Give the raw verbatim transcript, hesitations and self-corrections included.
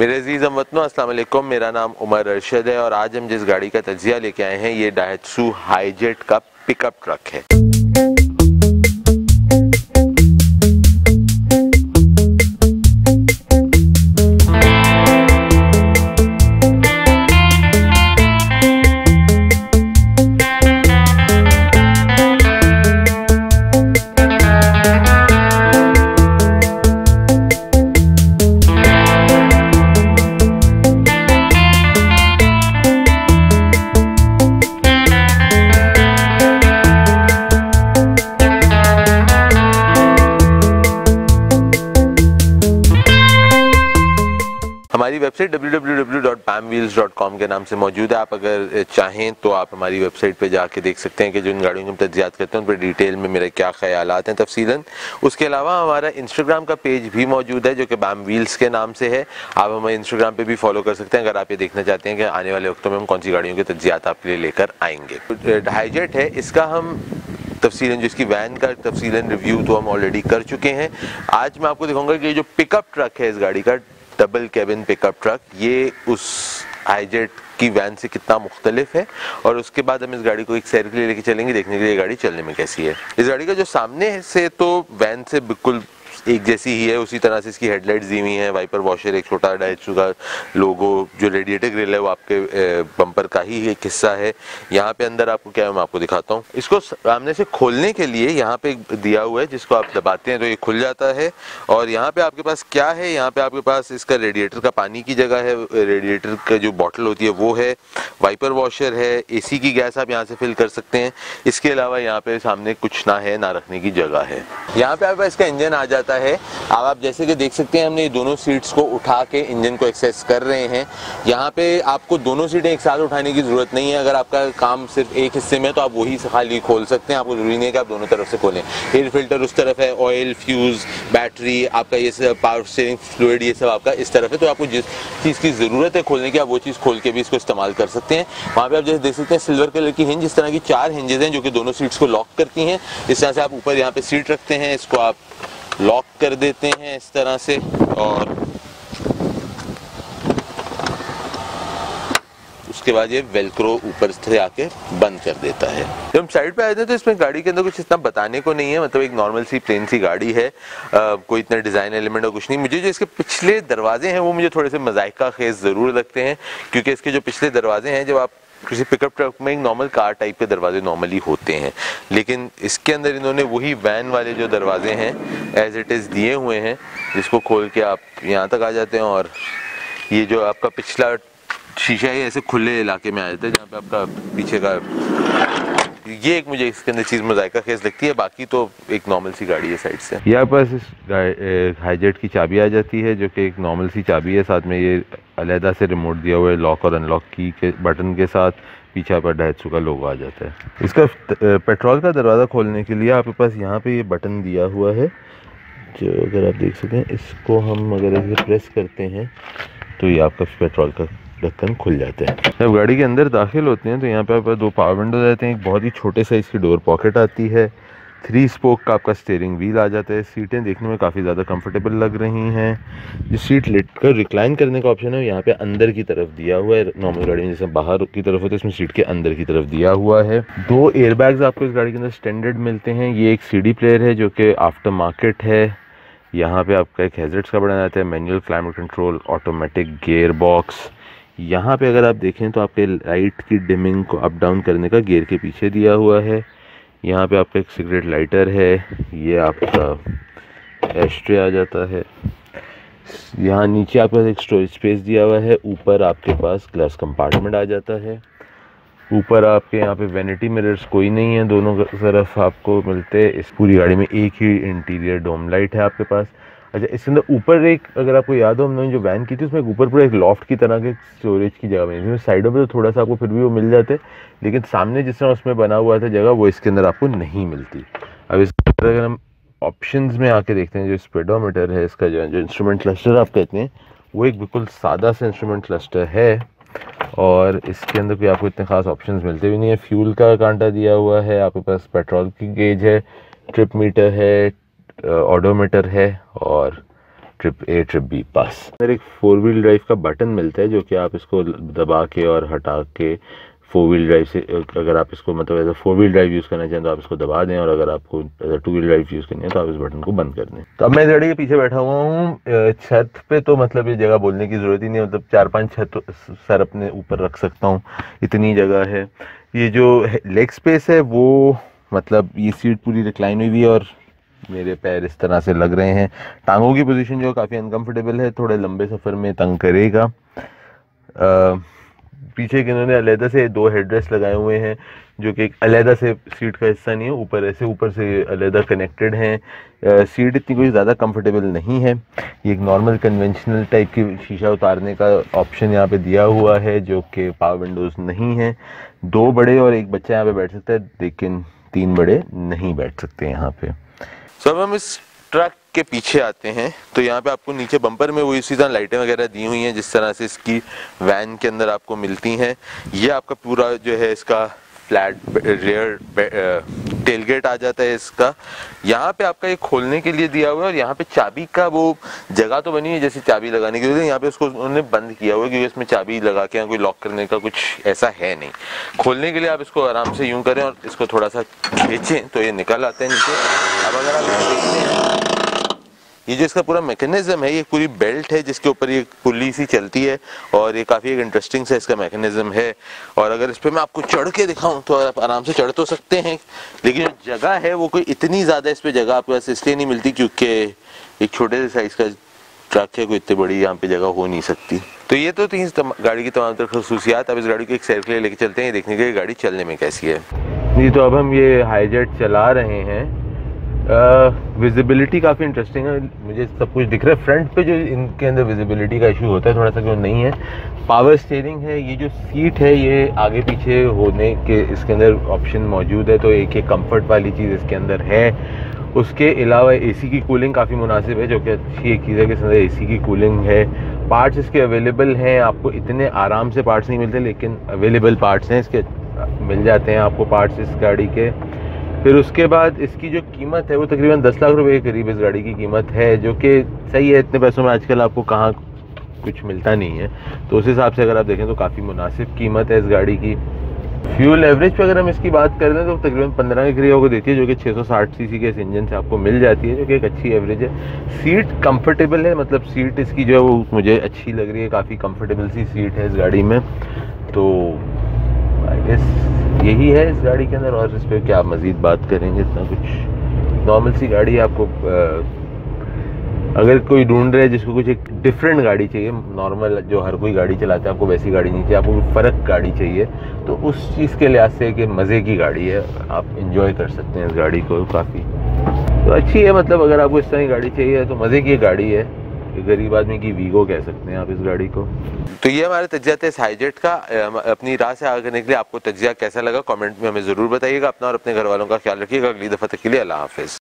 मेरे अजीज़ अम्मतनो अस्सलाम वालेकुम। मेरा नाम उमर अरशद है और आज हम जिस गाड़ी का तजिया लेके आए हैं ये डायहत्सू हाईजेट का पिकअप ट्रक है। हमारी website W W W dot bam wheels dot com के नाम से मौजूद है। आप अगर चाहें तो आप हमारी वेबसाइट पे जाके देख सकते हैं कि जो इन गाड़ियों में तज्जियात करते हैं उन पर डिटेल में मेरे क्या ख्यालात हैं तफसीलन। उसके अलावा हमारा इंस्टाग्राम का पेज भी मौजूद है जो कि BAMWheels के नाम से है। आप हमें इंस्टाग्राम पे भी फॉलो कर सकते हैं अगर आप ये देखना चाहते हैं कि आने वाले वक्तों में हम कौन सी गाड़ियों के तज्जियात आपके लिए लेकर आएंगे। हाईजेट है, इसका हम तफसीलन जो इसकी वैन का तफसीलन रिव्यू तो हम ऑलरेडी कर चुके हैं। आज मैं आपको दिखाऊंगा कि जो पिकअप ट्रक है इस गाड़ी का डबल कैबिन पिकअप ट्रक, ये उस हाईजेट की वैन से कितना मुख्तलिफ है और उसके बाद हम इस गाड़ी को एक सैर के लिए लेके चलेंगे देखने के लिए गाड़ी चलने में कैसी है। इस गाड़ी का जो सामने से तो वैन से बिल्कुल एक जैसी ही है, उसी तरह से इसकी हेडलाइट दी हुई है, वाइपर वॉशर, एक छोटा डायहत्सू का लोगो, जो रेडिएटर ग्रिल है वो आपके बम्पर का ही एक हिस्सा है। यहाँ पे अंदर आपको क्या है मैं आपको दिखाता हूँ। इसको सामने से खोलने के लिए यहाँ पे दिया हुआ है जिसको आप दबाते हैं तो ये खुल जाता है। और यहाँ पे आपके पास क्या है, यहाँ पे आपके पास इसका रेडिएटर का पानी की जगह है, रेडिएटर का जो बॉटल होती है वो है, वाइपर वॉशर है, ए सी की गैस आप यहाँ से फिल कर सकते हैं। इसके अलावा यहाँ पे सामने कुछ ना है, ना रखने की जगह है। यहाँ पे आपके पास इसका इंजन आ जाता है। अब आप जैसे कि देख सकते हैं हमने दोनों सीट्स को उठा के इंजन को एक्सेस कर रहे हैं। यहाँ पे आपको दोनों सीटें एक साथ उठाने की जरूरत नहीं है। अगर आपका काम सिर्फ एक हिस्से में तो आप वही खाली खोल सकते हैं, आपको जरूरी नहीं है कि आप दोनों तरफ से खोलें। एयर फिल्टर उस तरफ है, ऑयल, फ्यूज, बैटरी, आपका ये सब पावर स्टीयरिंग फ्लूइड, ये सब आपका इस तरफ है। तो आपको जिस चीज़ की जरूरत है खोलने की आप वो चीज़ खोल के भी इसको इस्तेमाल कर सकते हैं। वहाँ पे आप जैसे देख सकते हैं सिल्वर कलर की हिंज, इस तरह की चार हिंजेज हैं जो कि दोनों सीट्स को लॉक करती हैं। इस तरह से आप ऊपर यहाँ पे सीट रखते हैं, इसको आप लॉक कर देते हैं इस तरह से, और उसके बाद ये वेलक्रो ऊपर से आके बंद कर देता है। जब हम साइड पे आए थे तो इसमें गाड़ी के अंदर कुछ इतना बताने को नहीं है, मतलब एक नॉर्मल सी प्लेन सी गाड़ी है, आ, कोई इतना डिज़ाइन एलिमेंट और कुछ नहीं। मुझे जो इसके पिछले दरवाजे हैं वो मुझे थोड़े से मज़ाइका खेज ज़रूर लगते हैं, क्योंकि इसके जो पिछले दरवाजे हैं, जब आप किसी पिकअप ट्रक में एक नॉर्मल कार टाइप के दरवाजे नॉर्मली होते हैं, लेकिन इसके अंदर इन्होंने वही वैन वाले जो दरवाजे हैं एज इट इज़ दिए हुए हैं, जिसको खोल के आप यहाँ तक आ जाते हैं। और ये जो आपका पिछला शीशा है ऐसे खुले इलाके में आ जाता है जहाँ पे आपका पीछे का, ये एक मुझे इसके अंदर चीज़ मज़ाइका खेज लगती है, बाकी तो एक नॉर्मल सी गाड़ी है। साइड से यहाँ पास इस हाईजेट की चाबी आ जाती है जो कि एक नॉर्मल सी चाबी है, साथ में ये अलहदा से रिमोट दिया हुआ है लॉक और अनलॉक की के बटन के साथ। पीछे पर डायहत्सू का लोगो आ जाता है। इसका पेट्रोल का दरवाज़ा खोलने के लिए आपके पास यहाँ पर ये बटन दिया हुआ है जो अगर आप देख सकें, इसको हम अगर ऐसे प्रेस करते हैं तो ये आपका पेट्रोल का ढक्कन खुल जाते हैं। जब गाड़ी के अंदर दाखिल होते हैं तो यहाँ पे आप दो पावर विंडोज आते हैं, एक बहुत ही छोटे साइज की डोर पॉकेट आती है, थ्री स्पोक का आपका स्टीयरिंग व्हील आ जाता है। सीटें देखने में काफ़ी ज़्यादा कंफर्टेबल लग रही हैं। जो सीट लेट कर रिक्लाइन करने का ऑप्शन है यहाँ पे अंदर की तरफ दिया हुआ है, नॉर्मल गाड़ी में जैसे बाहर की तरफ होता है इसमें सीट के अंदर की तरफ दिया हुआ है। दो एयरबैग्स आपको इस गाड़ी के अंदर स्टैंडर्ड मिलते हैं। ये एक सी डी प्लेयर है जो कि आफ्टर मार्केट है। यहाँ पर आपका एक हैजर्ड्स का बटन आता है, manual climate control, automatic gear box. यहाँ पे अगर आप देखें तो आपके लाइट की डिमिंग को अप डाउन करने का गियर के पीछे दिया हुआ है। यहाँ पे आपका एक सिगरेट लाइटर है, ये आपका एस्ट्रे आ जाता है। यहाँ नीचे आपके पास एक स्टोरेज स्पेस दिया हुआ है, ऊपर आपके पास ग्लास कंपार्टमेंट आ जाता है। ऊपर आपके यहाँ पे वैनिटी मिरर्स कोई नहीं है, दोनों तरफ आपको मिलते हैं। इस पूरी गाड़ी में एक ही इंटीरियर डोम लाइट है आपके पास। अच्छा, इसके अंदर ऊपर एक, अगर आपको याद हो हमने जो वैन की थी उसमें ऊपर पूरा एक लॉफ्ट की तरह के स्टोरेज की जगह बनी थी, साइडों पे तो थोड़ा सा आपको फिर भी वो मिल जाते, लेकिन सामने जिस तरह उसमें बना हुआ था जगह वो इसके अंदर आपको नहीं मिलती। अब इस तरह अगर हम ऑप्शंस में आके देखते हैं, जो स्पीडोमीटर है, इसका जो जो इंस्ट्रूमेंट क्लस्टर आप कहते हैं वो एक बिल्कुल सादा सा इंस्ट्रूमेंट क्लस्टर है और इसके अंदर कोई आपको इतने खास ऑप्शंस मिलते भी नहीं है। फ्यूल का कांटा दिया हुआ है, आपके पास पेट्रोल की गेज है, ट्रिप मीटर है, ऑडोमीटर है और ट्रिप ए ट्रिप बी पास। इधर एक फोर व्हील ड्राइव का बटन मिलता है जो कि आप इसको दबा के और हटा के फोर व्हील ड्राइव से, अगर आप इसको मतलब as a four wheel drive use करना चाहें तो आप इसको दबा दें, और अगर आपको as a two wheel drive use करनी है तो आप इस बटन को बंद कर दें। तो अब मैं गाड़ी के पीछे बैठा हुआ हूँ छत पे, तो मतलब ये जगह बोलने की ज़रूरत ही नहीं, मतलब चार पांच छत सर अपने ऊपर रख सकता हूँ, इतनी जगह है। ये जो लेग स्पेस है वो मतलब ये सीट पूरी रिक्लाइन हुई है और मेरे पैर इस तरह से लग रहे हैं। टांगों की पोजीशन जो काफ़ी अनकंफर्टेबल है, थोड़े लंबे सफ़र में तंग करेगा। पीछे के इन्होंने अलहदा से दो हेडरेस्ट लगाए हुए हैं जो कि एक अलहदा से सीट का हिस्सा नहीं है, ऊपर ऐसे ऊपर से अलहदा कनेक्टेड हैं। सीट इतनी कोई ज़्यादा कंफर्टेबल नहीं है। ये एक नॉर्मल कन्वेंशनल टाइप की शीशा उतारने का ऑप्शन यहाँ पे दिया हुआ है जो कि पावर विंडोज़ नहीं है। दो बड़े और एक बच्चा यहाँ पर बैठ सकता है, लेकिन तीन बड़े नहीं बैठ सकते यहाँ पर। सब हम इस ट्रक के पीछे आते हैं तो यहाँ पे आपको नीचे बम्पर में वो इसी तरह लाइटें वगैरह दी हुई हैं जिस तरह से इसकी वैन के अंदर आपको मिलती हैं। ये आपका पूरा जो है इसका फ्लैट रेयर टेलगेट आ जाता है इसका। यहाँ पे आपका ये खोलने के लिए दिया हुआ है और यहाँ पे चाबी का वो जगह तो बनी है जैसे चाबी लगाने के लिए, यहाँ पे उसको उन्होंने बंद किया हुआ है क्योंकि इसमें चाबी लगा के यहाँ कोई लॉक करने का कुछ ऐसा है नहीं। खोलने के लिए आप इसको आराम से यूँ करें और इसको थोड़ा सा खींचें तो ये निकल आते हैं नीचे। अब अगर आप देखते हैं ये जो इसका पूरा मैकेनिज्म है, ये पूरी बेल्ट है जिसके ऊपर ये पुली सी चलती है और ये काफ़ी एक इंटरेस्टिंग सा इसका मैकेनिज्म है। और अगर इस पर मैं आपको चढ़ के दिखाऊं तो आप आराम से चढ़ तो सकते हैं, लेकिन जो जगह है वो कोई इतनी ज़्यादा इस पर जगह आपके पास इसलिए नहीं मिलती क्योंकि एक छोटे से साइज़ का ट्रक है, कोई इतनी बड़ी यहाँ पे जगह हो नहीं सकती। तो ये तो थी गाड़ी की तमाम खसूसियात। अब इस गाड़ी को एक सैर के लिए लेके चलते हैं देखने के लिए गाड़ी चलने में कैसी है। जी तो अब हम ये हाईजेट चला रहे हैं। विजिबिलिटी uh, काफ़ी इंटरेस्टिंग है, मुझे सब कुछ दिख रहा है। फ्रंट पे जो इनके अंदर विजिबिलिटी का इशू होता है थोड़ा सा, क्यों नहीं है। पावर स्टीयरिंग है, ये जो सीट है ये आगे पीछे होने के इसके अंदर ऑप्शन मौजूद है, तो एक एक कंफर्ट वाली चीज़ इसके अंदर है। उसके अलावा एसी की कूलिंग काफ़ी मुनासिब है जो कि अच्छी एक चीज़ है कि इसके अंदर एसी की कूलिंग है। पार्ट्स इसके अवेलेबल हैं, आपको इतने आराम से पार्ट्स नहीं मिलते लेकिन अवेलेबल पार्ट्स हैं इसके, मिल जाते हैं आपको पार्ट्स इस गाड़ी के। फिर उसके बाद इसकी जो कीमत है वो तकरीबन दस लाख रुपए के करीब इस गाड़ी की कीमत है जो कि सही है, इतने पैसों में आजकल आपको कहाँ कुछ मिलता नहीं है, तो उस हिसाब से अगर आप देखें तो काफ़ी मुनासिब कीमत है इस गाड़ी की। फ्यूल एवरेज पे अगर हम इसकी बात कर रहे हैं तो तकरीबन पंद्रह के करीब को देती है जो कि छह सौ साठ सीसी के इस इंजन से आपको मिल जाती है जो कि एक अच्छी एवरेज है। सीट कंफर्टेबल है, मतलब सीट इसकी जो है वो मुझे अच्छी लग रही है, काफ़ी कंफर्टेबल सी सीट है इस गाड़ी में। तो आई गेस यही है इस गाड़ी के अंदर, और इस पर क्या मज़ीद बात करेंगे, इतना कुछ नॉर्मल सी गाड़ी है। आपको अगर कोई ढूंढ रहे हैं जिसको कुछ एक डिफरेंट गाड़ी चाहिए, नॉर्मल जो हर कोई गाड़ी चलाता है आपको वैसी गाड़ी नहीं चाहिए, आपको कोई फ़र्क गाड़ी चाहिए, तो उस चीज़ के लिहाज से कि मज़े की गाड़ी है, आप इंजॉय कर सकते हैं इस गाड़ी को काफ़ी, तो अच्छी है। मतलब अगर आपको इस तरह की गाड़ी चाहिए तो मज़े की गाड़ी है, गरीब आदमी की वीगो कह सकते हैं आप इस गाड़ी को। तो ये हमारे तज्जिया थे इस हाईजेट का। अपनी राह से आगे निकले, आपको तज्जिया कैसा लगा कमेंट में हमें ज़रूर बताइएगा। अपना और अपने घर वालों का ख्याल रखिएगा। अगली दफ़ा तक के लिए अल्लाह हाफिज़।